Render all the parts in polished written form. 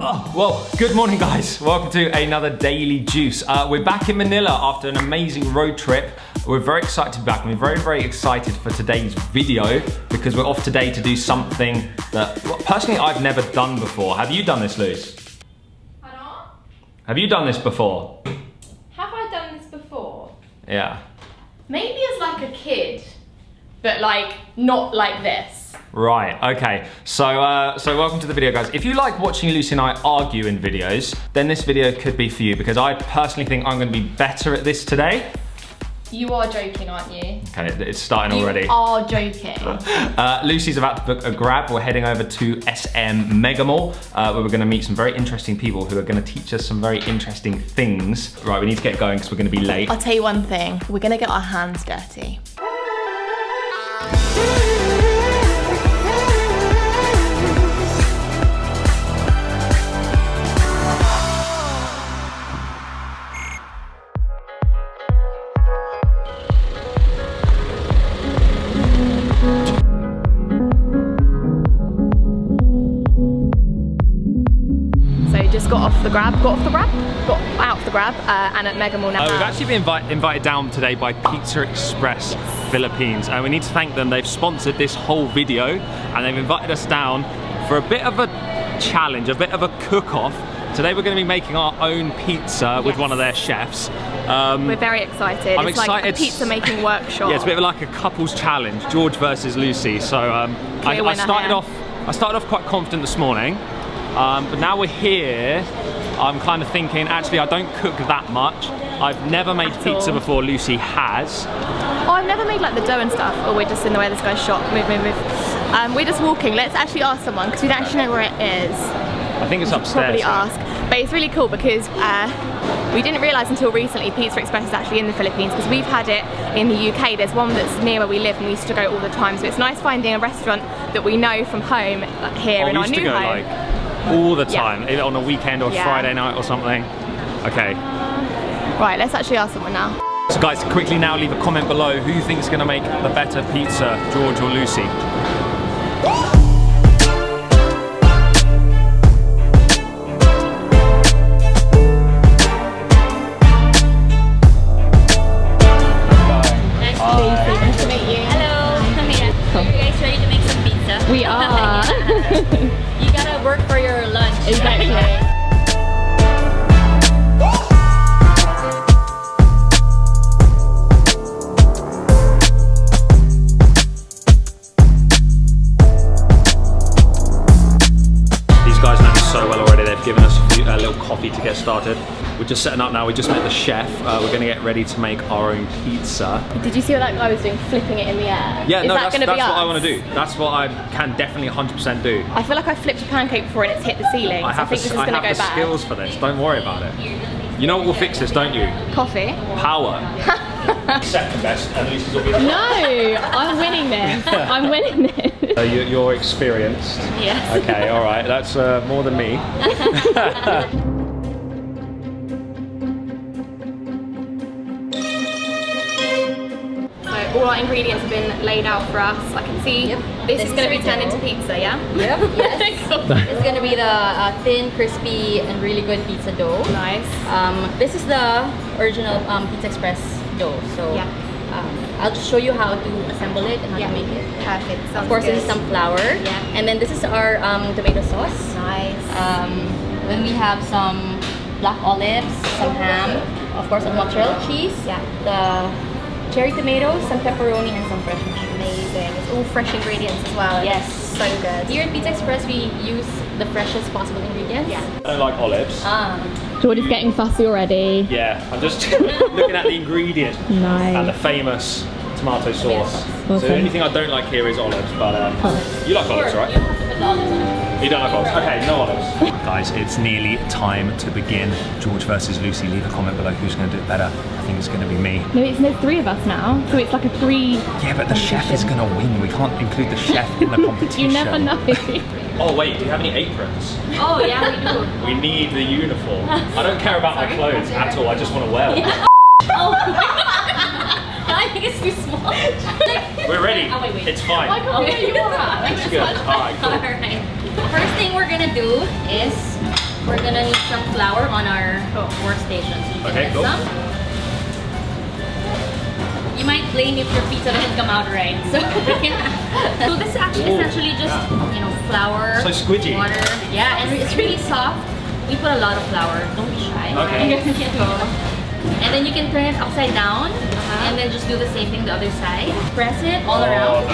Well, good morning guys. Welcome to another Daily Juice. We're back in Manila after an amazing road trip. We're very excited to be back. We're very, very excited for today's video because we're off today to do something that, well, personally I've never done before. Have you done this, Luz? Hello? Have you done this before? Have I done this before? Yeah. Maybe as like a kid, but like not like this. Right, okay, so welcome to the video guys. If you like watching Lucy and I argue in videos, then this video could be for you because I personally think I'm gonna be better at this today. You are joking, aren't you? Okay, it's starting already. You are joking. Lucy's about to book a Grab. We're heading over to SM Mega Mall, where we're gonna meet some very interesting people who are gonna teach us some very interesting things. Right, we need to get going because we're gonna be late. I'll tell you one thing, we're gonna get our hands dirty. Got out of the Grab and at Mega Mall now. We've actually been invited down today by Pizza Express Philippines, and we need to thank them. They've sponsored this whole video and they've invited us down for a bit of a challenge, a bit of a cook-off. Today we're going to be making our own pizza with one of their chefs. We're very excited. It's like a pizza making workshop. Yeah, it's a bit of like a couples challenge, George versus Lucy. So I started off quite confident this morning, but now we're here. I'm kind of thinking, actually, I don't cook that much. I've never made pizza before, Lucy has. Oh, I've never made like the dough and stuff. Oh, we're just in the way of this guy's shop. Move, move, move. We're just walking. Let's actually ask someone, because we don't actually know where it is. I think it's upstairs. We should probably ask. But it's really cool because we didn't realise until recently Pizza Express is actually in the Philippines, because we've had it in the UK. There's one that's near where we live and we used to go all the time. So it's nice finding a restaurant that we know from home, like here in our new home. All the time, either on a weekend or Friday night or something. Okay. Right, let's actually ask someone now. So guys, quickly now leave a comment below who you think is going to make the better pizza, George or Lucy. To get started. We're just setting up now. We just met the chef. We're gonna get ready to make our own pizza. Did you see what that guy was doing, flipping it in the air? Yeah, no, that's what I want to do. That's what I can definitely 100% do. I feel like I flipped a pancake before and it's hit the ceiling. I think this is gonna go bad. I have the skills for this. Don't worry about it. You know what will fix this, don't you? Coffee. Power. Second best, and Lucy's will be the best. No, I'm winning this. I'm winning this. So you're experienced. Yes. Okay. All right. That's more than me. All our ingredients have been laid out for us. I can see this is going to be turned into pizza, yeah? Yep, yes. Cool. It's going to be the thin, crispy, and really good pizza dough. Nice. This is the original Pizza Express dough, so I'll just show you how to assemble it and how to make it. Perfect. Sounds of course, this is some flour, and then this is our tomato sauce. Nice. Then we have some black olives, some ham, of course, a mozzarella cheese. Yeah. The cherry tomatoes, some pepperoni, and some fresh mushrooms. Amazing. It's all fresh ingredients as well. Yes. So good. Here at Pizza Express, we use the freshest possible ingredients. Yeah. I don't like olives. George is getting fussy already. Yeah, I'm just looking at the ingredients. Nice. And the famous tomato sauce. Awesome. So the only thing I don't like here is olives, but you like olives, right? You don't like olives? Okay, no olives. Guys, it's nearly time to begin. George versus Lucy. Leave a comment below who's going to do it better. I think it's going to be me. No, it's no three of us now, so it's like a three. Yeah, but the chef is going to win. We can't include the chef in the competition. You never know. Oh wait, do you have any aprons? Oh yeah, we do. We need the uniform. I don't care about my clothes at all. I just want to wear them. Oh my God. I think it's too small. We're ready. Oh, wait. It's fine. Oh, yeah, you are. It's good. All right, cool. All right. First thing we're gonna do is We're gonna need some flour on our workstation. So okay, cool. You might blame if your pizza doesn't come out right. So, yeah. So this is actually essentially just you know, flour, so squidgy. Water. Yeah, and it's really soft. We put a lot of flour. Don't be shy. Okay. And then you can turn it upside down, and then just do the same thing the other side. Press it all around.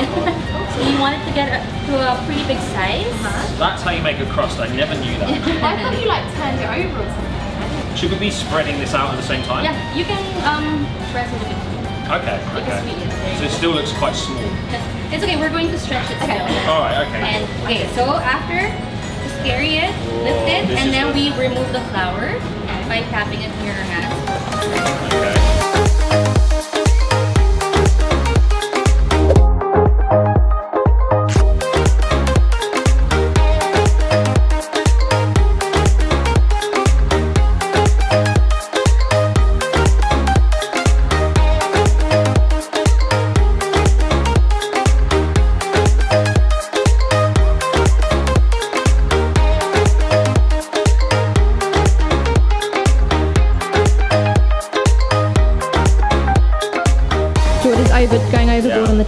So you want it to get to a pretty big size. That's how you make a crust. I never knew that. I thought you like turned it over or something. Should we be spreading this out at the same time? Yeah, you can press it a bit. Okay. Okay. So it still looks quite small. It's okay. We're going to stretch it still. All right. Okay. And okay. So after, just carry it, lift it, and then we remove the flour by tapping it near your hand. Okay.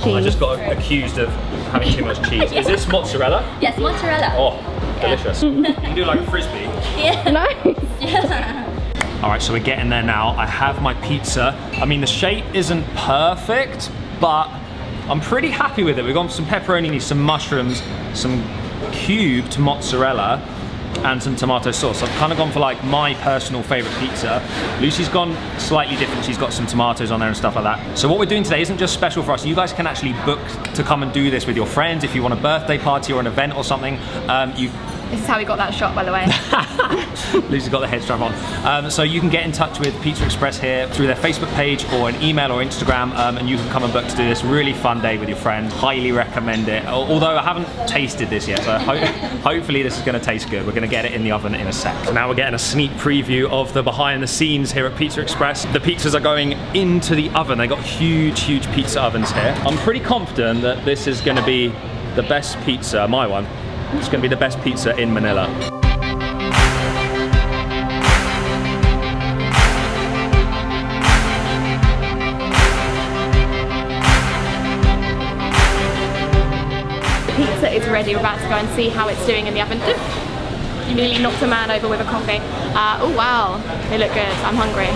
I just got accused of having too much cheese. Is this mozzarella? Yes, mozzarella. Oh, delicious. You can do like a frisbee. Yeah. Nice. Yeah. All right, so we're getting there now. I have my pizza. I mean, the shape isn't perfect, but I'm pretty happy with it. We've got some pepperoni, some mushrooms, some cubed mozzarella, and some tomato sauce. I've kind of gone for like my personal favorite pizza. Lucy's gone slightly different. She's got some tomatoes on there and stuff like that. So what we're doing today isn't just special for us. You guys can actually book to come and do this with your friends if you want a birthday party or an event or something. This is how we got that shot, by the way. Lucy's got the head strap on. So you can get in touch with Pizza Express here through their Facebook page or an email or Instagram, and you can come and book to do this really fun day with your friends. Highly recommend it. Although I haven't tasted this yet, so hopefully this is going to taste good. We're going to get it in the oven in a sec. So now we're getting a sneak preview of the behind the scenes here at Pizza Express. The pizzas are going into the oven. They got huge, huge pizza ovens here. I'm pretty confident that this is going to be the best pizza, my one. It's going to be the best pizza in Manila. The pizza is ready. We're about to go and see how it's doing in the oven. Oof. You nearly knocked a man over with a coffee. Oh wow, they look good. I'm hungry.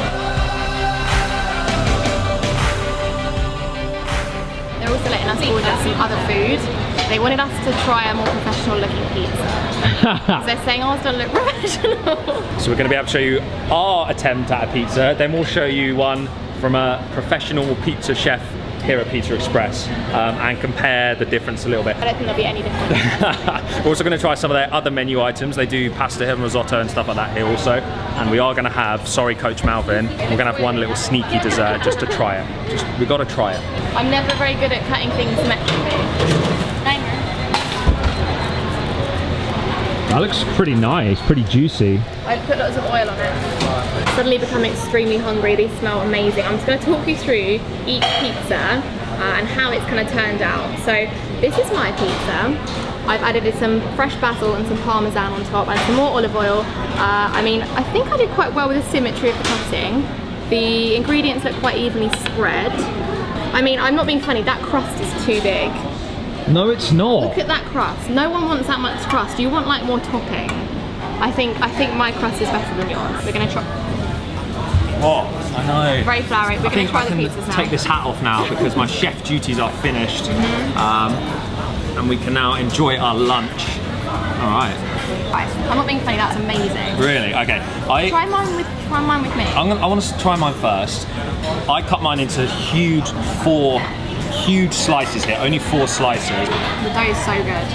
They're also letting us order some other food. They wanted us to try a more professional looking pizza. They're saying ours don't look professional. So we're going to be able to show you our attempt at a pizza, then we'll show you one from a professional pizza chef here at Pizza Express, and compare the difference a little bit. I don't think there'll be any difference. We're also going to try some of their other menu items. They do pasta here and risotto and stuff like that here also. And we are going to have, sorry Coach Malvin, we're going to have one little sneaky dessert just to try it. We've got to try it. I'm never very good at cutting things symmetrically. That looks pretty nice, pretty juicy. I put lots of oil on it. Suddenly become extremely hungry. These smell amazing. I'm just going to talk you through each pizza and how it's kind of turned out. So this is my pizza. I've added some fresh basil and some parmesan on top and some more olive oil. I mean, I think I did quite well with the symmetry of the cutting. The ingredients look quite evenly spread. I mean, I'm not being funny, that crust is too big. No, it's not. Look at that crust. No one wants that much crust. You want like more topping. I think my crust is better than yours. We're gonna try. Oh, I know. Very floury. We're gonna try the pizzas now. Take this hat off now because my chef duties are finished, and we can now enjoy our lunch. All right. I'm not being funny. That's amazing. Really? Okay. Try mine with me. I want to try mine first. I cut mine into huge slices here, only 4 slices. The dough is so good.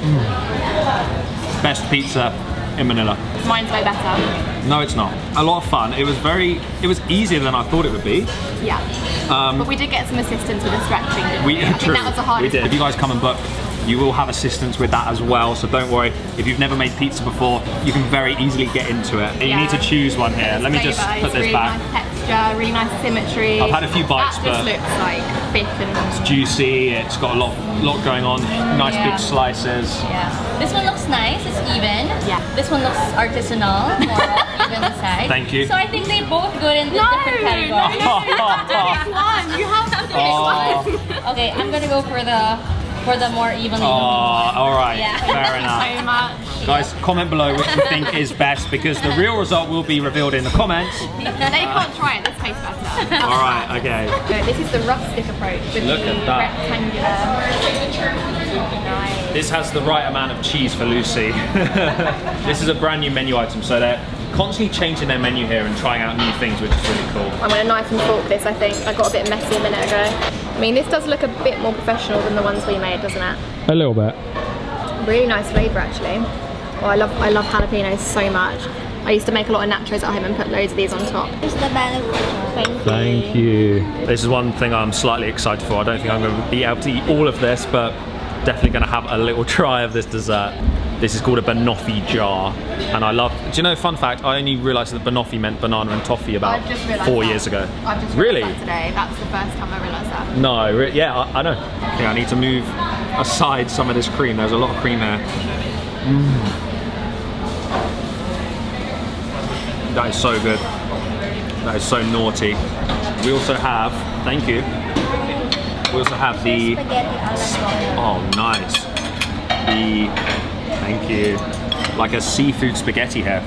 Mm. Best pizza in Manila. Mine's way better. No, it's not. A lot of fun. It was easier than I thought it would be. Yeah. But we did get some assistance with the stretching, didn't we? I think that was the hardest. We did. If you guys come and book, you will have assistance with that as well, so don't worry. If you've never made pizza before, you can very easily get into it. And you need to choose one here. Let me just put this back. Nice texture. texture, really nice symmetry. I've had a few bites, but this looks like thick and it's juicy. It's got a lot going on. Nice big slices. Yeah. This one looks nice. It's even. Yeah. This one looks artisanal. More even the size. Thank you. So I think they're both good in the different categories. No, you have to pick one. You have to pick one. Okay, I'm gonna go for the more evenly. All right. Yeah. Fair enough. Thank you so much. Guys, comment below which you think is best, because the real result will be revealed in the comments. They can't try it, this tastes better. Alright, okay. No, this is the rustic approach with the rectangular. This has the right amount of cheese for Lucy. This is a brand new menu item, so they're constantly changing their menu here and trying out new things, which is really cool. I'm going to knife and fork this, I think. I got a bit messy a minute ago. I mean, this does look a bit more professional than the ones we made, doesn't it? A little bit. Really nice flavour, actually. Oh, I love jalapenos so much. I used to make a lot of nachos at home and put loads of these on top. Thank you. This is one thing I'm slightly excited for. I don't think I'm going to be able to eat all of this, but definitely going to have a little try of this dessert. This is called a banoffee jar, and I love. Do you know? Fun fact: I only realised that banoffee meant banana and toffee about 4 years ago. I've just realised that today. That's the first time I realised that. No, I know. Okay, I need to move aside some of this cream. There's a lot of cream there. That is so good. That is so naughty. We also have, thank you. We also have the, oh nice. The, thank you. Like a seafood spaghetti here.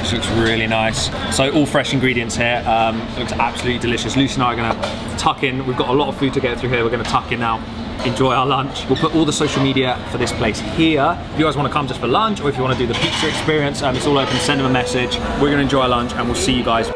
This looks really nice. So all fresh ingredients here. It looks absolutely delicious. Lucy and I are gonna tuck in. We've got a lot of food to get through here. We're gonna tuck in now. Enjoy our lunch. We'll put all the social media for this place here. If you guys want to come just for lunch, or if you want to do the pizza experience, it's all open. Send them a message. We're going to enjoy our lunch and we'll see you guys.